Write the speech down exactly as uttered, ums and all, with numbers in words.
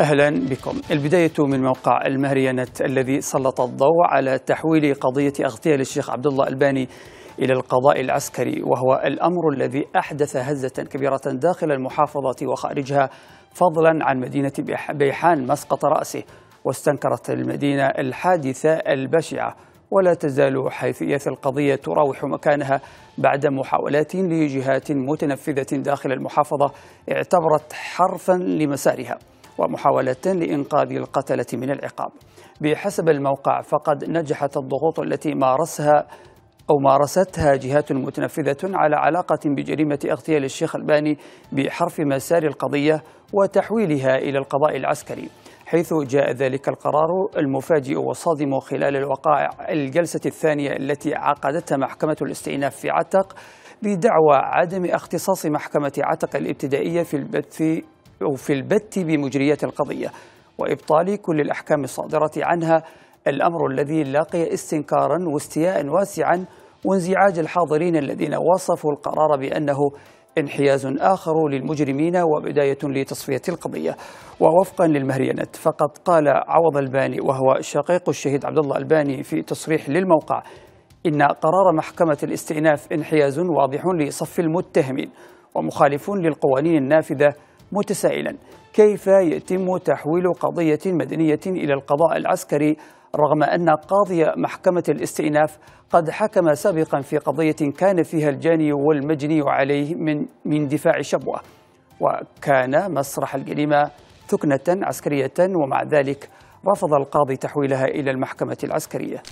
أهلا بكم. البداية من موقع المهريه نت الذي سلط الضوء على تحويل قضية اغتيال الشيخ عبدالله الباني إلى القضاء العسكري، وهو الأمر الذي أحدث هزة كبيرة داخل المحافظة وخارجها، فضلا عن مدينة بيحان مسقط رأسه. واستنكرت المدينة الحادثة البشعة، ولا تزال حيثية القضية تراوح مكانها بعد محاولات لجهات متنفذة داخل المحافظة اعتبرت حرفا لمسارها ومحاولة لإنقاذ القتلة من العقاب. بحسب الموقع فقد نجحت الضغوط التي مارسها أو مارستها جهات متنفذة على علاقة بجريمة اغتيال الشيخ الباني بحرف مسار القضية وتحويلها إلى القضاء العسكري، حيث جاء ذلك القرار المفاجئ والصادم خلال الوقائع الجلسة الثانية التي عقدتها محكمة الاستئناف في عتق بدعوى عدم اختصاص محكمة عتق الابتدائية في البت أو في البت بمجريات القضية وإبطال كل الأحكام الصادرة عنها، الأمر الذي لاقي استنكارا واستياء واسعا وانزعاج الحاضرين الذين وصفوا القرار بأنه انحياز آخر للمجرمين وبداية لتصفية القضية. ووفقا للمهريه نت فقد قال عوض الباني، وهو شقيق الشهيد عبدالله الباني، في تصريح للموقع إن قرار محكمة الاستئناف انحياز واضح لصف المتهمين ومخالف للقوانين النافذة، متسائلا كيف يتم تحويل قضية مدنية إلى القضاء العسكري رغم أن قاضي محكمة الاستئناف قد حكم سابقا في قضية كان فيها الجاني والمجني عليه من من دفاع شبوة، وكان مسرح الجريمة ثكنة عسكرية، ومع ذلك رفض القاضي تحويلها إلى المحكمة العسكرية.